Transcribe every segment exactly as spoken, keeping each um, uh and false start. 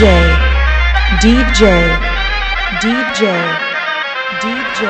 DJ, DJ, DJ, DJ.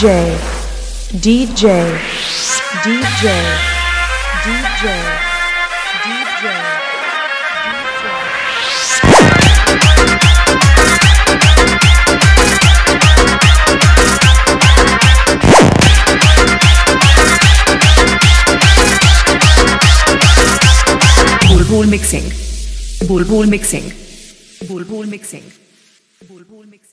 DJ, DJ, DJ, DJ. BulBul mixing, BulBul mixing, BulBul mixing, BulBul mixing.